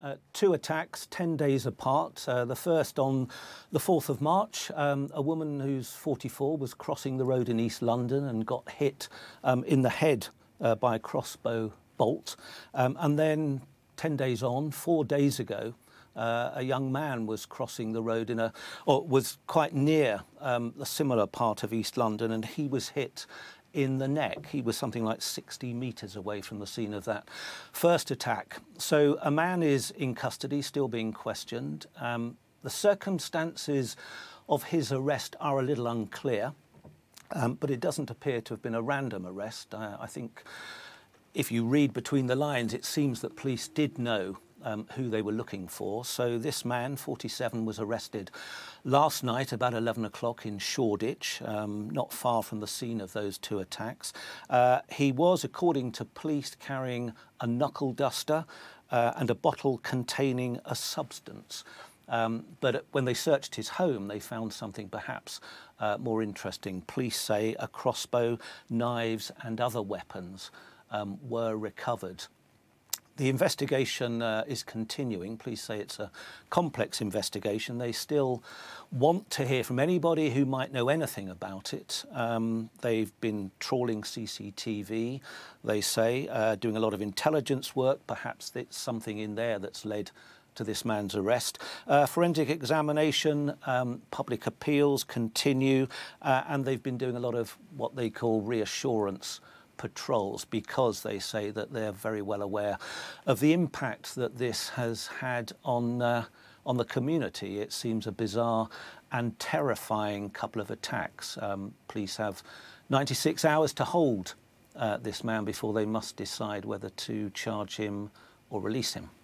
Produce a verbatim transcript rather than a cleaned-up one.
Uh, two attacks, ten days apart. Uh, the first on the fourth of March. Um, a woman who's forty-four was crossing the road in East London and got hit um, in the head uh, by a crossbow bolt. Um, and then ten days on, four days ago, uh, a young man was crossing the road in a, or was quite near um, a similar part of East London, and he was hit in the neck. He was something like sixty metres away from the scene of that first attack. So a man is in custody, still being questioned. Um, the circumstances of his arrest are a little unclear, um, but it doesn't appear to have been a random arrest. Uh, I think if you read between the lines, it seems that police did know Um, who they were looking for. So this man, forty-seven, was arrested last night about eleven o'clock in Shoreditch, um, not far from the scene of those two attacks. Uh, he was, according to police, carrying a knuckle duster uh, and a bottle containing a substance. Um, but when they searched his home, they found something perhaps uh, more interesting. Police say a crossbow, knives and other weapons um, were recovered. The investigation uh, is continuing. Police say it's a complex investigation. They still want to hear from anybody who might know anything about it. Um, they've been trawling C C T V, they say, uh, doing a lot of intelligence work. Perhaps it's something in there that's led to this man's arrest. Uh, forensic examination, um, public appeals continue, uh, and they've been doing a lot of what they call reassurance patrols, because they say that they're very well aware of the impact that this has had on uh, on the community. It seems a bizarre and terrifying couple of attacks. Um, police have ninety-six hours to hold uh, this man before they must decide whether to charge him or release him.